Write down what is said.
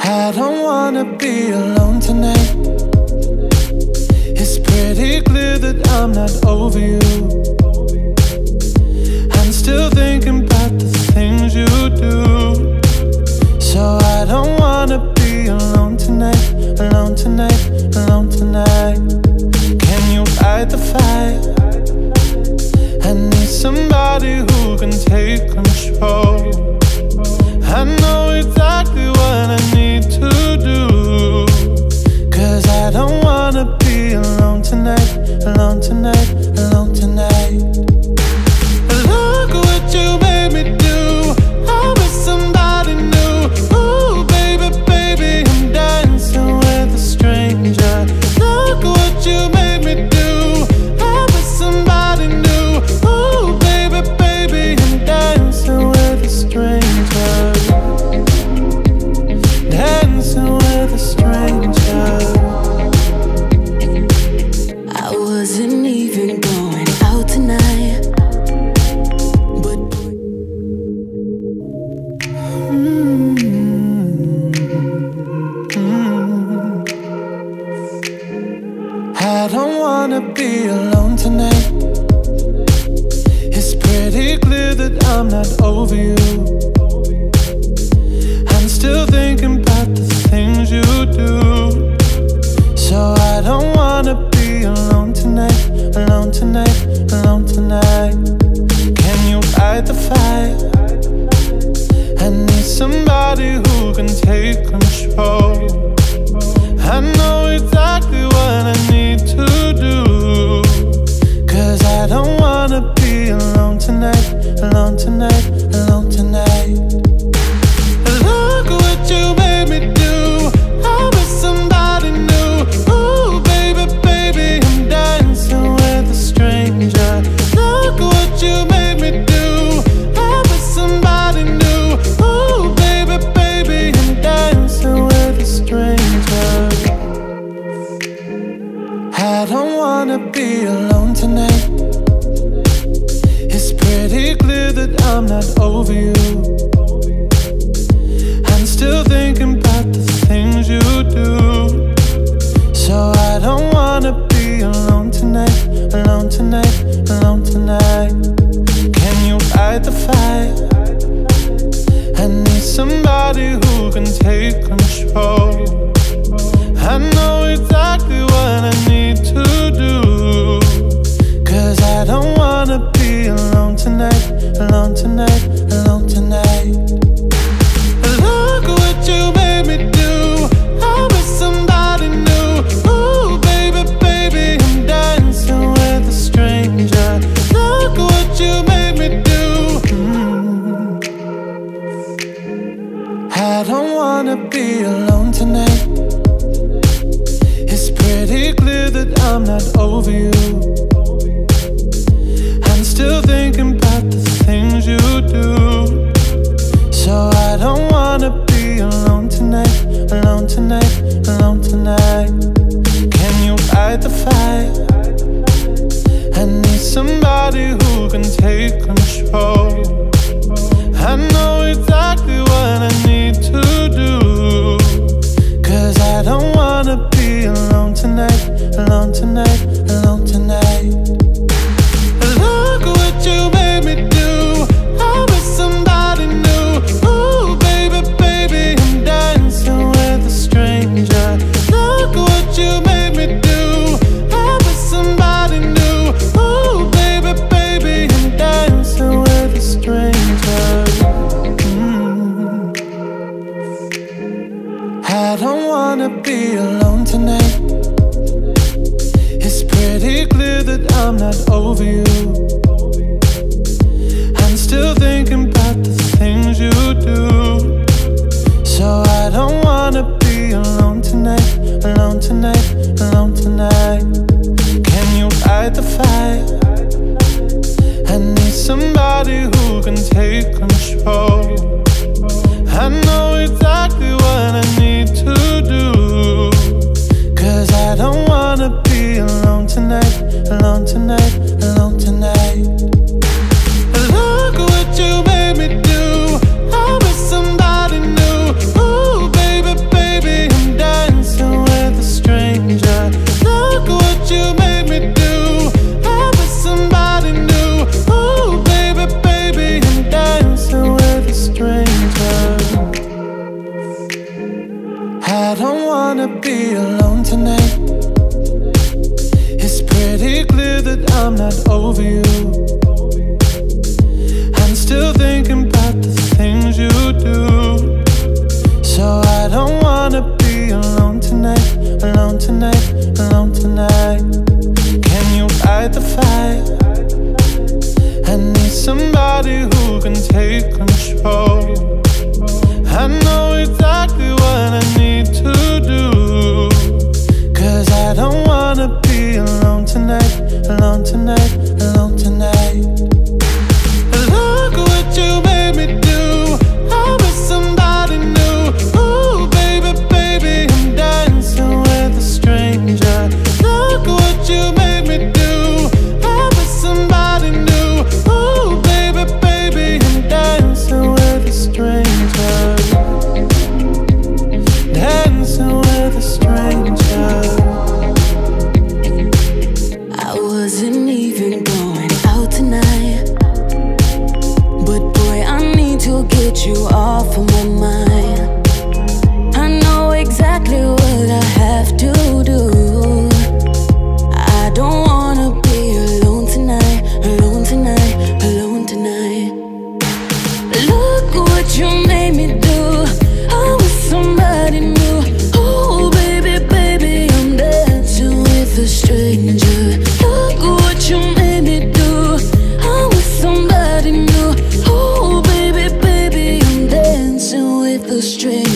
I don't wanna be alone tonight. It's pretty clear that I'm not over you. I'm still thinking about the things you do. So I don't wanna be alone tonight, alone tonight, alone tonight. Can you light the fire? I need somebody who can take control. I know exactly what I need to do, 'cause I don't wanna be alone tonight, alone tonight, alone tonight. Look what you made me do, I wish somebody knew. Ooh, baby, baby, I'm dancing with a stranger. Look what you made me do, I wish somebody knew. Ooh, baby, baby, I'm dancing with a stranger. I don't wanna be alone tonight. It's pretty clear that I'm not over you. I'm still thinking about the things you do. So I don't wanna be alone tonight, alone tonight, alone tonight. Can you light the fire? I need somebody who can take control. I know exactly what I need to do, 'cause I don't wanna be alone tonight, alone tonight, alone tonight. Look what you made me do, I wish somebody knew. Ooh, baby, baby, I'm dancing with a stranger. Look what you made me do, I wish somebody knew. Ooh, baby, baby, I'm dancing with a stranger. I don't wanna be alone tonight. It's pretty clear that I'm not over you. I'm still thinking about the things you do. So I don't wanna be alone tonight, alone tonight, alone tonight. Can you light the fire? I need somebody who can take control. I know exactly what I need to do, 'cause I don't wanna be alone tonight, alone tonight, alone tonight. Look what you made me do, I wish somebody knew. Ooh, baby, baby, I'm dancing with a stranger. Look what you made me do. I don't wanna be alone tonight. It's pretty clear that I'm not over you. I'm still thinking about the things you do. So I don't wanna be alone tonight, alone tonight, alone tonight. Can you light the fire? I need somebody who can take control. I know exactly what I need to do, 'cause I don't wanna be alone tonight, alone tonight, alone tonight. Look what you made me do, I wish somebody knew. Ooh, baby, baby, I'm dancing with a stranger. Look what you made me do, I wish somebody knew. Ooh, baby, baby, I'm dancing with a stranger. I don't wanna be alone tonight. It's pretty clear that I'm not over you. I'm still thinking about the things you do. So I don't wanna be alone tonight, alone tonight, alone tonight. Can you light the fire? I need somebody who can take control. I know exactly what I need to do, 'cause I don't wanna be alone tonight. alone tonight, alone tonight. Look what you made me do. I'm with somebody new. Ooh, baby, baby, I'm dancing with a stranger. Look what you made me do. I'm with somebody new. Ooh, baby, baby, I'm dancing with a stranger. I don't wanna be alone tonight. It's pretty clear that I'm not over you. I'm still thinking about the things you do. So I don't wanna be alone tonight, alone tonight, alone tonight. Can you fight the fight? I need somebody who can take control. I know exactly what I need to do, 'cause I don't wanna be alone tonight, alone tonight, alone tonight. Look what you made me do. I'm with somebody new. Ooh, baby, baby, I'm dancing with a stranger. Look what you made me do. I'm with somebody new. Ooh, baby, baby, I'm dancing with a stranger. Dancing with a stranger. I wasn't even going out tonight, but boy, I need to get you off of my mind. I know exactly what I have to do. I don't wanna be alone tonight, alone tonight, alone tonight. Look what you made me do. I was somebody new. A stranger. Look what you made me do. I'm with somebody new. Oh, baby, baby, I'm dancing with a stranger.